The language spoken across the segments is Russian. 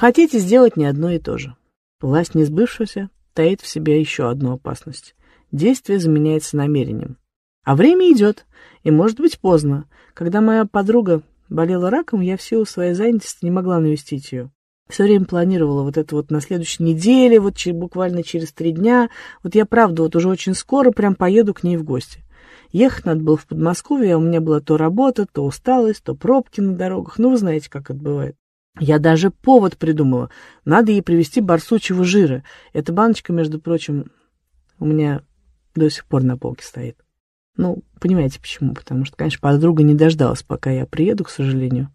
Хотите сделать не одно и то же. Власть несбывшегося таит в себе еще одну опасность. Действие заменяется намерением. А время идет, и может быть поздно. Когда моя подруга болела раком, я в силу своей занятости не могла навестить ее. Все время планировала вот это вот на следующей неделе, вот буквально через 3 дня. Вот я, правда, вот уже очень скоро прям поеду к ней в гости. Ехать надо было в Подмосковье, а у меня была то работа, то усталость, то пробки на дорогах. Ну, вы знаете, как это бывает. Я даже повод придумала. Надо ей привезти барсучьего жира. Эта баночка, между прочим, у меня до сих пор на полке стоит. Ну, понимаете, почему? Потому что, конечно, подруга не дождалась, пока я приеду, к сожалению.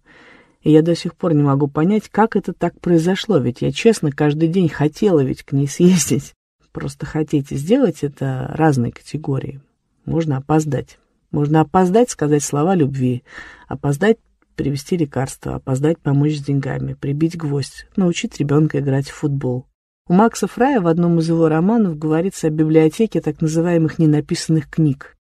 И я до сих пор не могу понять, как это так произошло. Ведь я, честно, каждый день хотела ведь к ней съездить. Просто хотите сделать это разные категории. Можно опоздать. Можно опоздать, сказать слова любви. Опоздать, привезти лекарства. Опоздать, помочь с деньгами. Прибить гвоздь. Научить ребенка играть в футбол. У Макса Фрая в одном из его романов говорится о библиотеке так называемых ненаписанных книг.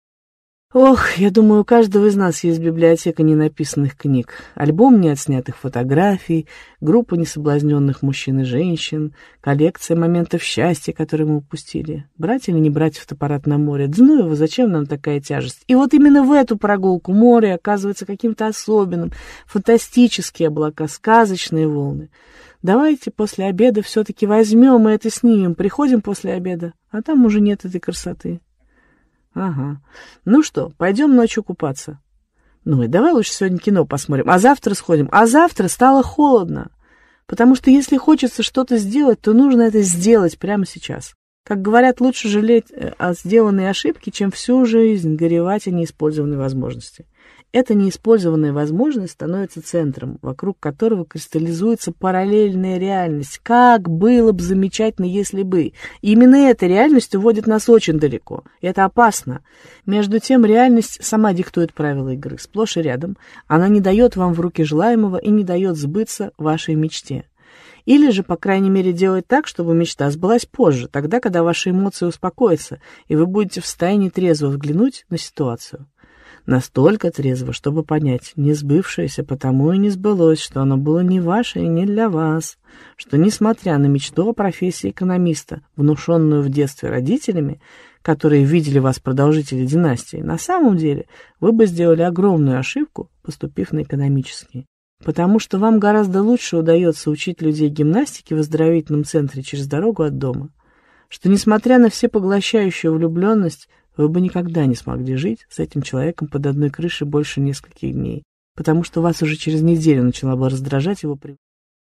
Ох, я думаю, у каждого из нас есть библиотека ненаписанных книг. Альбом неотснятых фотографий, группа несоблазненных мужчин и женщин, коллекция моментов счастья, которые мы упустили. Брать или не брать фотоаппарат на море? Да ну его, зачем нам такая тяжесть? И вот именно в эту прогулку море оказывается каким-то особенным. Фантастические облака, сказочные волны. Давайте после обеда все-таки возьмем и это снимем. Приходим после обеда, а там уже нет этой красоты. Ага. Ну что, пойдем ночью купаться? Ну и давай лучше сегодня кино посмотрим, а завтра сходим. А завтра стало холодно, потому что если хочется что-то сделать, то нужно это сделать прямо сейчас. Как говорят, лучше жалеть о сделанной ошибке, чем всю жизнь горевать о неиспользованной возможности. Эта неиспользованная возможность становится центром, вокруг которого кристаллизуется параллельная реальность. Как было бы замечательно, если бы. Именно эта реальность уводит нас очень далеко. Это опасно. Между тем, реальность сама диктует правила игры, сплошь и рядом. Она не дает вам в руки желаемого и не дает сбыться вашей мечте. Или же, по крайней мере, делать так, чтобы мечта сбылась позже, тогда, когда ваши эмоции успокоятся, и вы будете в состоянии трезво взглянуть на ситуацию. Настолько трезво, чтобы понять, не сбывшееся потому и не сбылось, что оно было не ваше и не для вас, что, несмотря на мечту о профессии экономиста, внушенную в детстве родителями, которые видели вас продолжители династии, на самом деле вы бы сделали огромную ошибку, поступив на экономические. Потому что вам гораздо лучше удается учить людей гимнастике в оздоровительном центре через дорогу от дома, что, несмотря на всепоглощающую влюбленность, вы бы никогда не смогли жить с этим человеком под одной крышей больше нескольких дней, потому что вас уже через неделю начала бы раздражать его привычка.